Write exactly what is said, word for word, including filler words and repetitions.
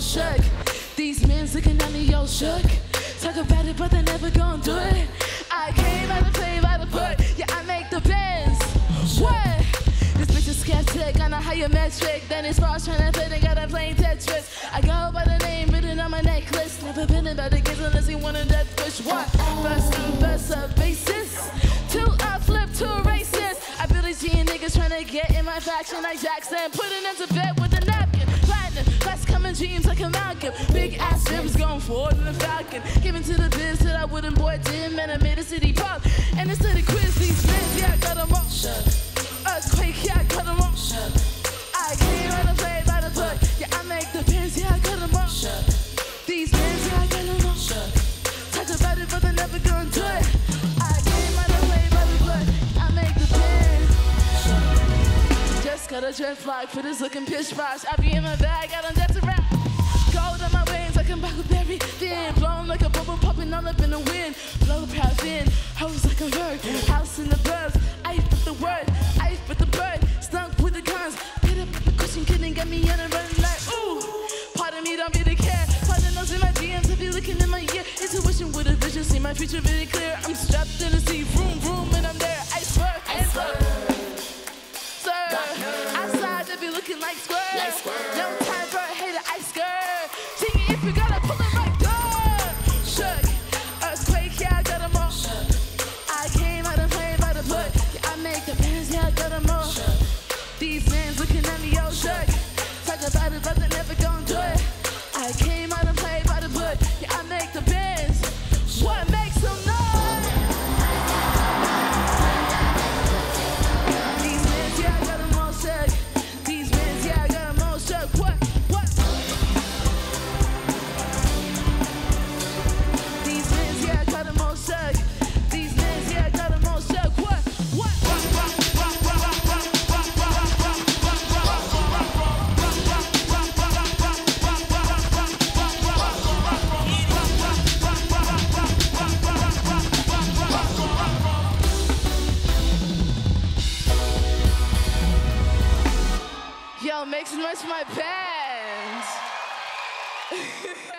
Shook. These men's looking at me, yo, shook. Talk about it, but they never gon' do it. I came out to play by the book. Yeah, I make the bands. What? This bitch is skeptic on a higher metric. Then it's false trying to fit and got a plain Tetris. I go by the name written on my necklace. Never been about the kids unless he wanted that fish. What? First and best of basis. Two, I flip, two racist. I build these G and niggas trying to get in my faction like Jackson. Putting them to bed with a napkin. Fast coming dreams like a Malcolm. Big ass rims going forward in a Falcon. Giving to the biz that I wouldn't boy dim. And I made a city pop. And instead of quiz, these bins, yeah, I got them all. Earthquake, yeah, I got them all. I came out and played by the book. Yeah, I make the pins, yeah, I got them all. These bins, yeah, I got them all. Talk about it, but they're never gonna do it. I came out and played by the book. I make the pins. Just got a jet flag for this looking pitch box. I be in my bag. Blown like a bubble popping all up in the wind. Blow proud in, hoes like a bird. House in the birds, ice with the word, ice with the bird. Stunk with the guns, hit up with the cushion, kidding, got me in and running like, ooh. Pardon me, don't be the care. Pardon those in my D Ms, if you looking in my ear. Intuition with a vision, see my future very clear. I'm strapped in the sea, vroom, vroom, and I'm there. I swear, I swear. Sir, outside they be looking like square. No time for a hater, I swear. Singing if you gotta pull it right. These men's looking at me, yo, shook. Talk about it, but they never gon' do it. I came out and played by the book. Yeah, I make the bands. What makes them noise? These men's, yeah, I got them all shook. These men's, yeah, I got them all shook. What, what? These men's, yeah, I got them all shook. These men's, yeah, I got them all shook. What, what? What? Make some noise for my pants.